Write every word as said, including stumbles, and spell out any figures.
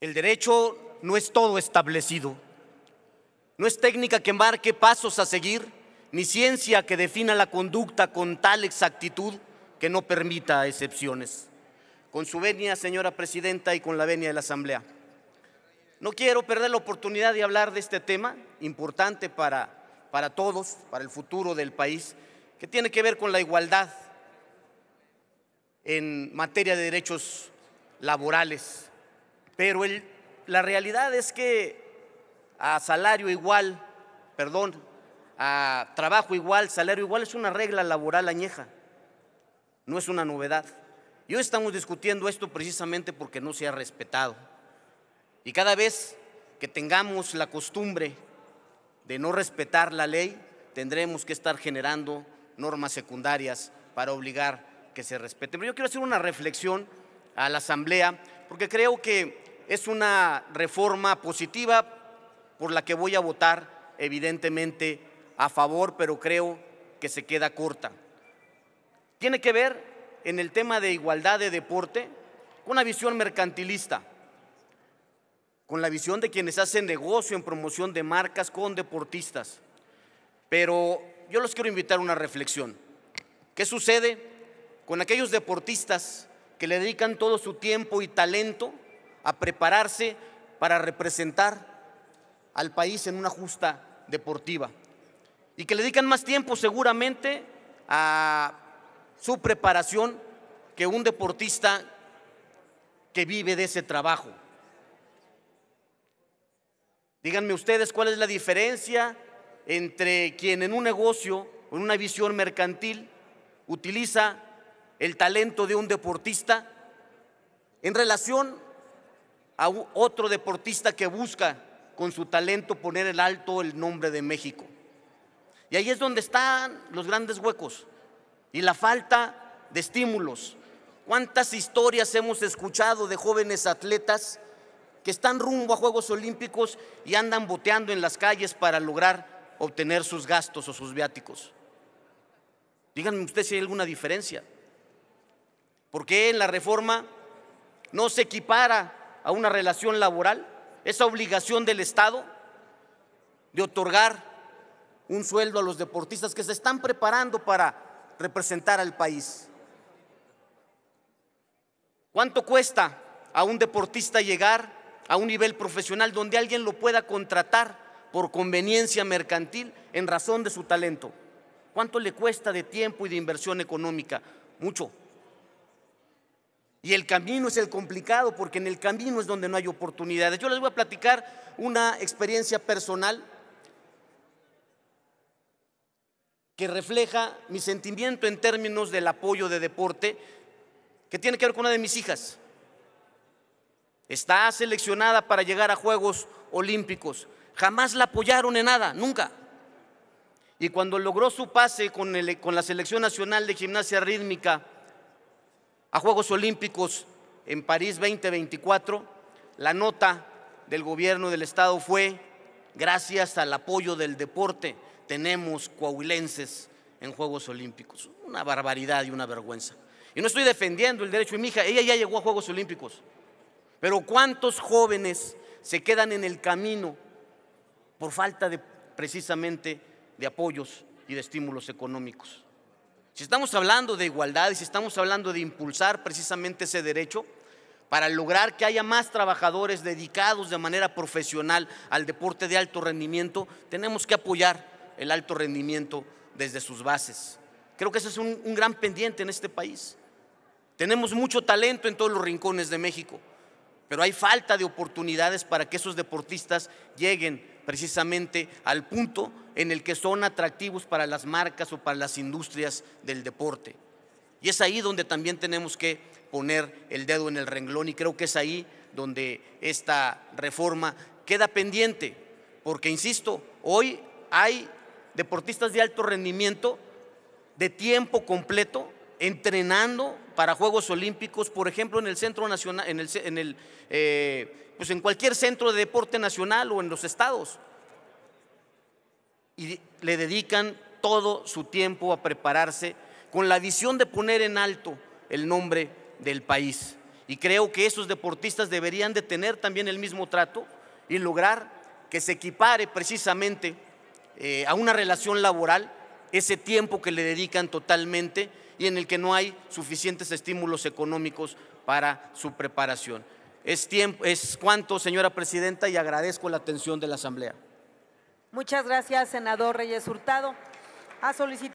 El derecho no es todo establecido, no es técnica que marque pasos a seguir, ni ciencia que defina la conducta con tal exactitud que no permita excepciones. Con su venia, señora presidenta, y con la venia de la Asamblea. No quiero perder la oportunidad de hablar de este tema importante para, para todos, para el futuro del país, que tiene que ver con la igualdad en materia de derechos laborales. Pero el, la realidad es que a salario igual, perdón, a trabajo igual, salario igual, es una regla laboral añeja, no es una novedad. Y hoy estamos discutiendo esto precisamente porque no se ha respetado. Y cada vez que tengamos la costumbre de no respetar la ley, tendremos que estar generando normas secundarias para obligar que se respeten. Pero yo quiero hacer una reflexión a la Asamblea, porque creo que es una reforma positiva por la que voy a votar evidentemente a favor, pero creo que se queda corta. Tiene que ver en el tema de igualdad de deporte con una visión mercantilista, con la visión de quienes hacen negocio en promoción de marcas con deportistas. Pero yo los quiero invitar a una reflexión. ¿Qué sucede con aquellos deportistas que le dedican todo su tiempo y talento a prepararse para representar al país en una justa deportiva? Y que le dedican más tiempo seguramente a su preparación que un deportista que vive de ese trabajo. Díganme ustedes cuál es la diferencia entre quien en un negocio, en una visión mercantil, utiliza el talento de un deportista en relación a otro deportista que busca con su talento poner en alto el nombre de México. Y ahí es donde están los grandes huecos y la falta de estímulos. ¿Cuántas historias hemos escuchado de jóvenes atletas que están rumbo a Juegos Olímpicos y andan boteando en las calles para lograr obtener sus gastos o sus viáticos? Díganme ustedes si hay alguna diferencia. ¿Por qué en la reforma no se equipara a una relación laboral esa obligación del Estado de otorgar un sueldo a los deportistas que se están preparando para representar al país? ¿Cuánto cuesta a un deportista llegar a un nivel profesional donde alguien lo pueda contratar por conveniencia mercantil en razón de su talento? ¿Cuánto le cuesta de tiempo y de inversión económica? Mucho. Y el camino es el complicado, porque en el camino es donde no hay oportunidades. Yo les voy a platicar una experiencia personal que refleja mi sentimiento en términos del apoyo de deporte, que tiene que ver con una de mis hijas. Está seleccionada para llegar a Juegos Olímpicos. Jamás la apoyaron en nada, nunca. Y cuando logró su pase con, el, con la Selección Nacional de Gimnasia Rítmica a Juegos Olímpicos en París veinte veinticuatro, la nota del gobierno del Estado fue: gracias al apoyo del deporte, tenemos coahuilenses en Juegos Olímpicos. Una barbaridad y una vergüenza. Y no estoy defendiendo el derecho de mi hija, ella ya llegó a Juegos Olímpicos. Pero ¿cuántos jóvenes se quedan en el camino por falta de, precisamente, de apoyos y de estímulos económicos? Si estamos hablando de igualdad y si estamos hablando de impulsar precisamente ese derecho para lograr que haya más trabajadores dedicados de manera profesional al deporte de alto rendimiento, tenemos que apoyar el alto rendimiento desde sus bases. Creo que ese es un, un gran pendiente en este país. Tenemos mucho talento en todos los rincones de México, pero hay falta de oportunidades para que esos deportistas lleguen precisamente al punto en el que son atractivos para las marcas o para las industrias del deporte. Y es ahí donde también tenemos que poner el dedo en el renglón, y creo que es ahí donde esta reforma queda pendiente, porque, insisto, hoy hay deportistas de alto rendimiento de tiempo completo entrenando para Juegos Olímpicos, por ejemplo, en el centro nacional, en el, en el, eh, pues en cualquier centro de deporte nacional o en los estados. Y le dedican todo su tiempo a prepararse con la visión de poner en alto el nombre del país. y creo que esos deportistas deberían de tener también el mismo trato y lograr que se equipare precisamente eh, a una relación laboral ese tiempo que le dedican totalmente y en el que no hay suficientes estímulos económicos para su preparación. Es, tiempo, es cuanto, señora presidenta, y agradezco la atención de la Asamblea. Muchas gracias, senador Reyes Hurtado. Ha solicitado